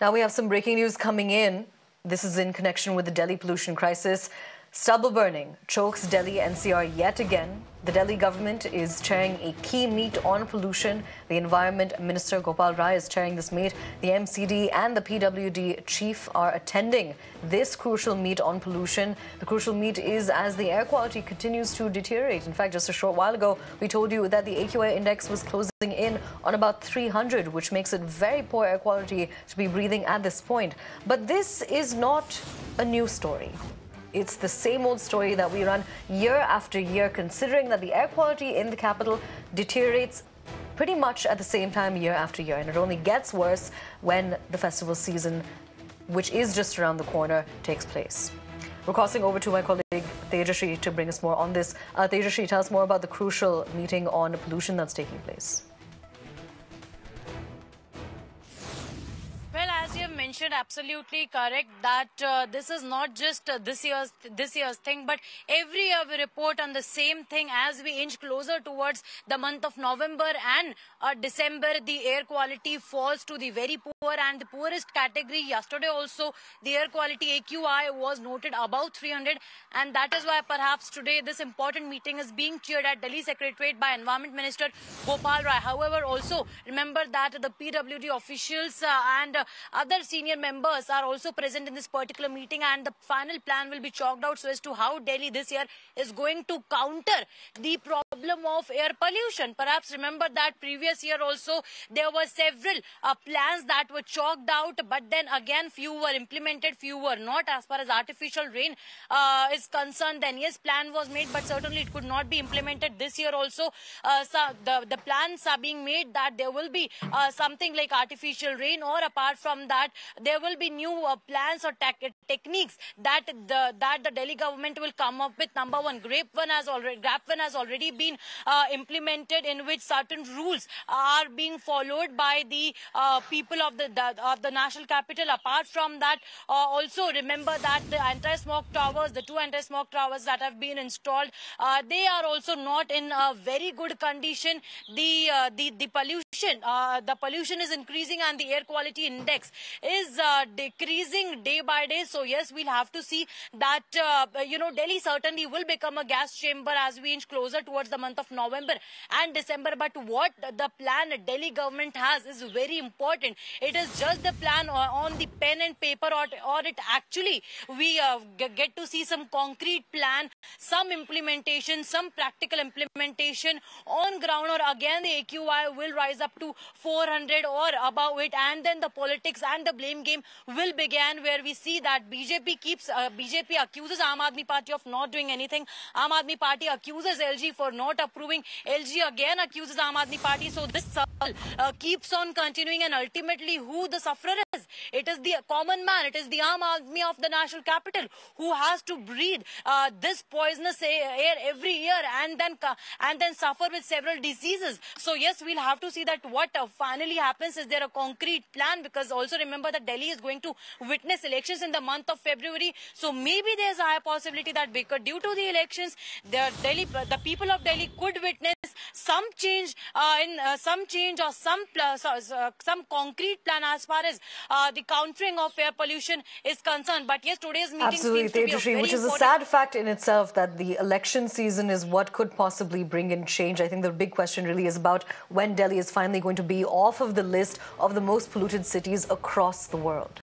Now we have some breaking news coming in. This is in connection with the Delhi pollution crisis. Stubble burning chokes Delhi NCR yet again. The Delhi government is chairing a key meet on pollution. The Environment Minister Gopal Rai is chairing this meet. The MCD and the PWD chief are attending this crucial meet on pollution. The crucial meet is as the air quality continues to deteriorate. In fact, just a short while ago, we told you that the AQI index was closing in on about 300, which makes it very poor air quality to be breathing at this point. But this is not a new story. It's the same old story that we run year after year, considering that the air quality in the capital deteriorates pretty much at the same time year after year. And it only gets worse when the festival season, which is just around the corner, takes place. We're crossing over to my colleague Tejasri to bring us more on this. Tejasri, tell us more about the crucial meeting on pollution that's taking place. Mentioned absolutely correct that this is not just this year's thing, but every year we report on the same thing. As we inch closer towards the month of November and December, the air quality falls to the very poor and the poorest category. Yesterday also the air quality AQI was noted above 300, and that is why perhaps today this important meeting is being chaired at Delhi Secretariat by Environment Minister Gopal Rai. However, also remember that the PWD officials and other senior members are also present in this particular meeting, and the final plan will be chalked out so as to how Delhi this year is going to counter the problem of air pollution. Perhaps remember that previous year also there were several plans that were chalked out, but then again few were implemented, few were not. As far as artificial rain is concerned, then yes, plan was made, but certainly it could not be implemented. This year also the plans are being made that there will be something like artificial rain, or apart from that there will be new plans or techniques that the Delhi government will come up with. Number one, GRAP-1 has already been implemented, in which certain rules are being followed by the people of the national capital. Apart from that, also remember that the anti-smog towers, the two anti-smog towers that have been installed, they are also not in a very good condition. The pollution is increasing, and the air quality index is decreasing day by day. So yes, we'll have to see that Delhi certainly will become a gas chamber as we inch closer towards the month of November and December. But what the plan Delhi government has is very important. It is just the plan on the pen and paper, or it actually we get to see some concrete plan, some implementation, some practical implementation on ground, or again the AQI will rise up to 400 or above it, and then the politics and the blame game will begin, where we see that BJP accuses Aam Aadmi Party of not doing anything. Aam Aadmi Party accuses LG for not approving. LG again accuses Aam Aadmi Party. So this circle keeps on continuing, and ultimately who the sufferer is? It is the common man. It is the Aam Aadmi of the national capital who has to breathe this poisonous air every year, and then suffer with several diseases. So yes, we'll have to see that what finally happens. Is there a concrete plan? Because also remember that Delhi is going to witness elections in the month of February. So maybe there's a high possibility that because due to the elections, the people of Delhi could witness some change or some concrete plan as far as the countering of air pollution is concerned. But yes, today's meeting absolutely seems to be very, which is a sad fact in itself, that the election season is what could possibly bring in change. I think the big question really is about when Delhi is finally going to be off of the list of the most polluted cities across the world.